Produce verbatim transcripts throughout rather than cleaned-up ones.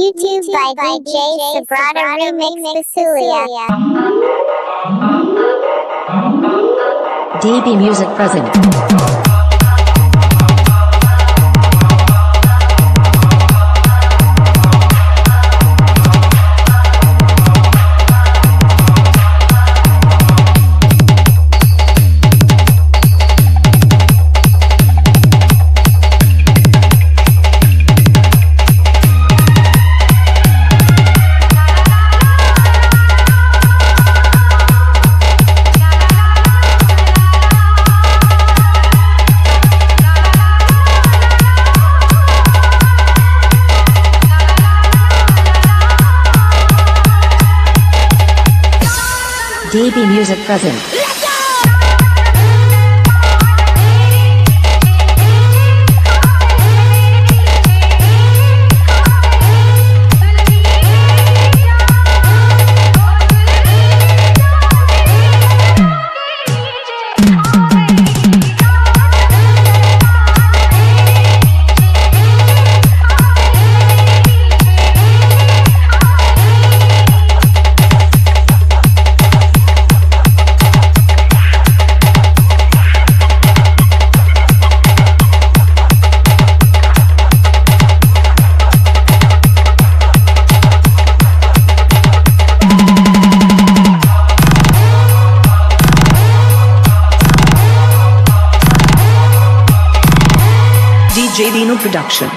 YouTube, YouTube by, by D J Subrata Remix Basilia. D B Music present. D B Music present. D J Dinu production.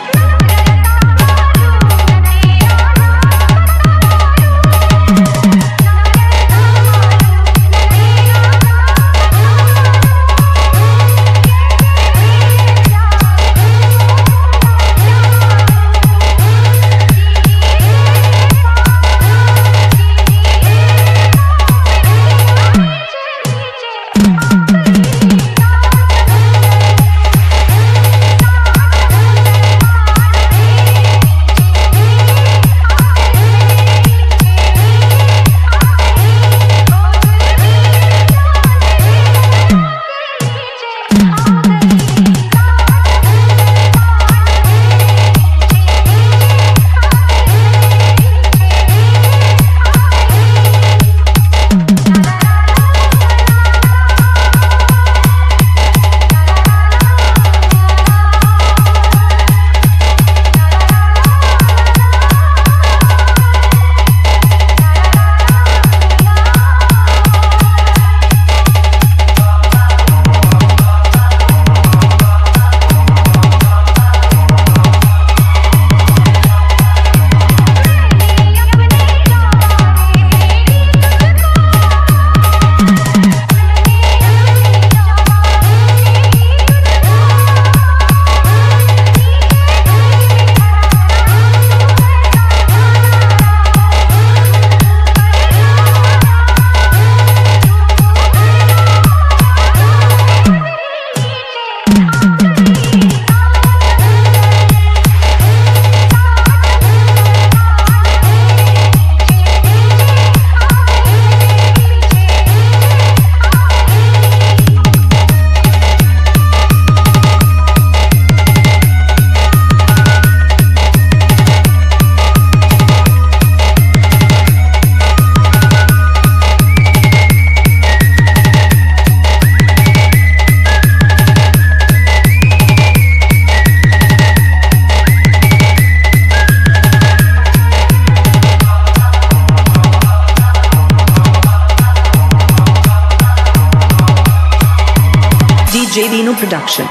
D J Dinu production.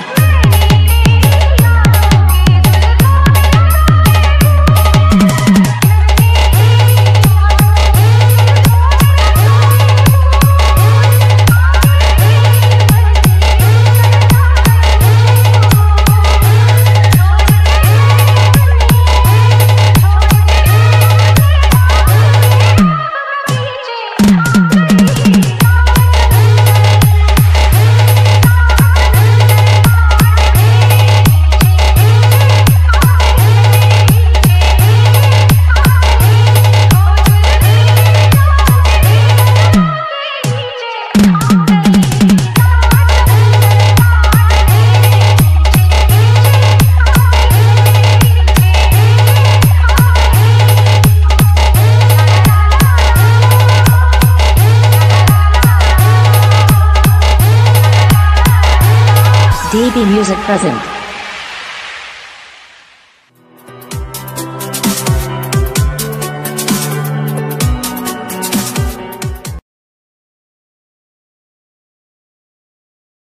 D B Music present.